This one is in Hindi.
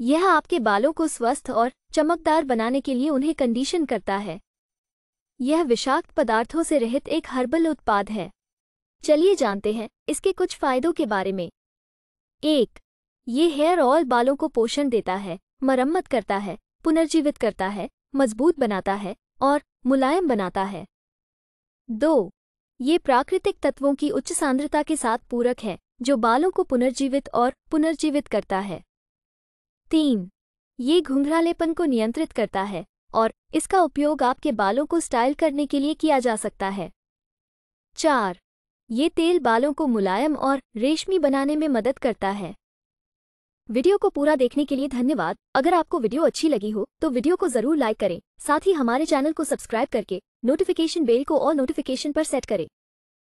यह आपके बालों को स्वस्थ और चमकदार बनाने के लिए उन्हें कंडीशन करता है। यह विषाक्त पदार्थों से रहित एक हर्बल उत्पाद है। चलिए जानते हैं इसके कुछ फायदों के बारे में। 1. ये हेयर ऑयल बालों को पोषण देता है, मरम्मत करता है, पुनर्जीवित करता है, मजबूत बनाता है और मुलायम बनाता है। 2. ये प्राकृतिक तत्वों की उच्च सांद्रता के साथ पूरक है जो बालों को पुनर्जीवित और पुनर्जीवित करता है। 3. ये घुंघरालेपन को नियंत्रित करता है और इसका उपयोग आपके बालों को स्टाइल करने के लिए किया जा सकता है। 4. ये तेल बालों को मुलायम और रेशमी बनाने में मदद करता है। वीडियो को पूरा देखने के लिए धन्यवाद। अगर आपको वीडियो अच्छी लगी हो तो वीडियो को जरूर लाइक करें। साथ ही हमारे चैनल को सब्सक्राइब करके नोटिफिकेशन बेल को और नोटिफिकेशन पर सेट करें।